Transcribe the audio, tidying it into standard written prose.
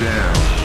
down.